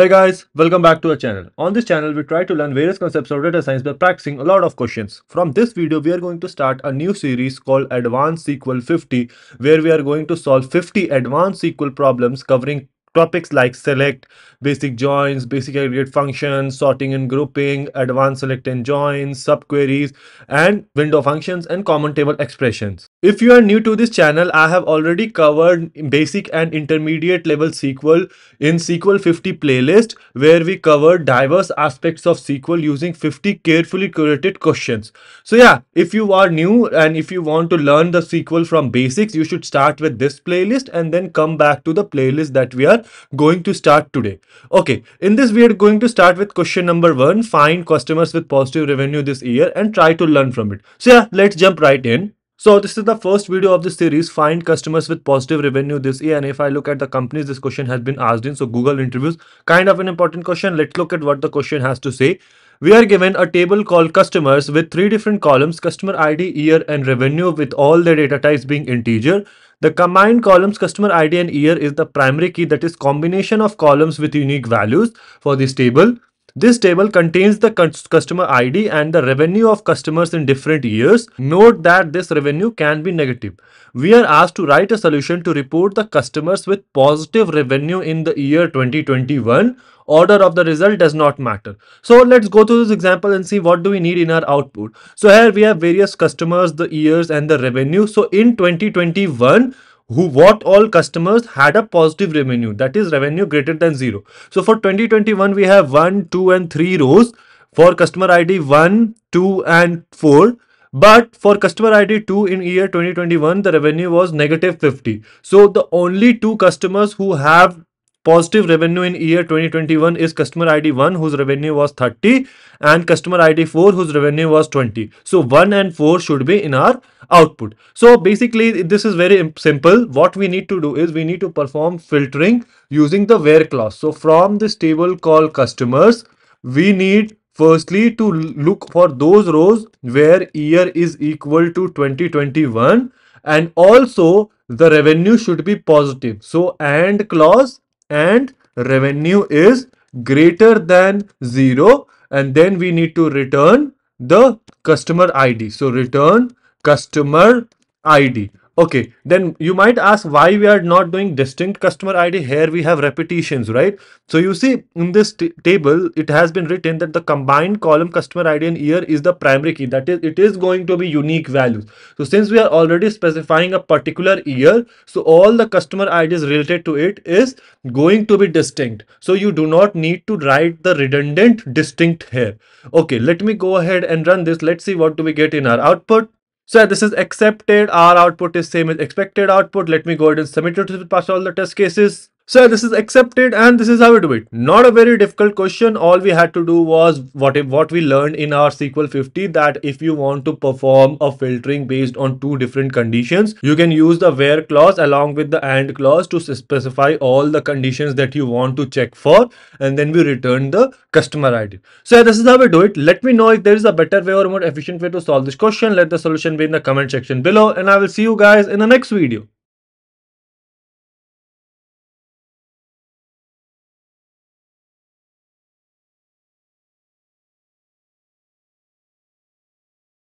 Hey guys, welcome back to our channel. On this channel, we try to learn various concepts of data science by practicing a lot of questions. From this video, we are going to start a new series called Advanced SQL 50, where we are going to solve 50 advanced SQL problems covering topics like select, basic joins, basic aggregate functions, sorting and grouping, advanced select and joins, subqueries, and window functions and common table expressions. If you are new to this channel, I have already covered basic and intermediate level SQL in SQL 50 playlist, where we covered diverse aspects of SQL using 50 carefully curated questions. So yeah, if you are new and if you want to learn the SQL from basics, you should start with this playlist and then come back to the playlist that we are going to start today. Okay, in this we are going to start with question number 1, find customers with positive revenue this year and try to learn from it. So yeah, let's jump right in. So this is the first video of this series, find customers with positive revenue this year. And if I look at the companies this question has been asked in, so Google interviews, kind of an important question. Let's look at what the question has to say. We are given a table called customers with 3 different columns, customer ID, year and revenue, with all the data types being integer. The combined columns customer ID and year is the primary key, that is combination of columns with unique values for this table. This table contains the customer ID and the revenue of customers in different years. Note that this revenue can be negative. We are asked to write a solution to report the customers with positive revenue in the year 2021. Order of the result does not matter. So let's go through this example and see what do we need in our output. So here we have various customers, the years and the revenue. So in 2021, what all customers had a positive revenue, that is revenue greater than 0. So for 2021, we have 1, 2 and 3 rows. For customer ID 1, 2 and 4. But for customer ID 2 in year 2021, the revenue was negative 50. So the only 2 customers who have positive revenue in year 2021 is customer ID 1, whose revenue was 30, and customer ID 4, whose revenue was 20. So 1 and 4 should be in our output. So basically this is very simple. What we need to do is we need to perform filtering using the where clause. So from this table called customers, we need firstly to look for those rows where year is equal to 2021, and also the revenue should be positive. So and clause, and revenue is greater than 0, and then we need to return the customer ID. So return customer ID. Okay, then you might ask why we are not doing distinct customer ID. Here we have repetitions, right? So you see in this table, it has been written that the combined column customer ID and year is the primary key. That is, it is going to be unique values. So since we are already specifying a particular year, so all the customer IDs related to it is going to be distinct. So you do not need to write the redundant distinct here. Okay, let me go ahead and run this. Let's see what do we get in our output. So this is accepted. Our output is same as expected output. Let me go ahead and submit it to pass all the test cases. So this is accepted, and this is how we do it. Not a very difficult question. All we had to do was what we learned in our SQL 50, that if you want to perform a filtering based on 2 different conditions, you can use the where clause along with the and clause to specify all the conditions that you want to check for, and then we return the customer ID. So this is how we do it. Let me know if there is a better way or more efficient way to solve this question. Let the solution be in the comment section below, and I will see you guys in the next video.